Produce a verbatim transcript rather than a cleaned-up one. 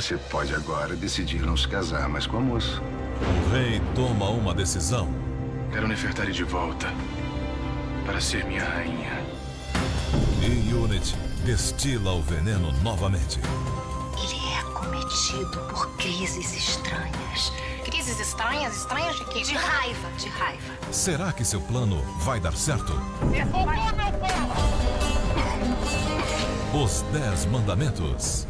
Você pode agora decidir não se casar mais com a moça. O rei toma uma decisão. Quero Nefertari de volta para ser minha rainha. E Yunit destila o veneno novamente. Ele é acometido por crises estranhas. Crises estranhas? Estranhas de quê? De raiva. De raiva. Será que seu plano vai dar certo? Derrubou meu povo! Os Dez Mandamentos.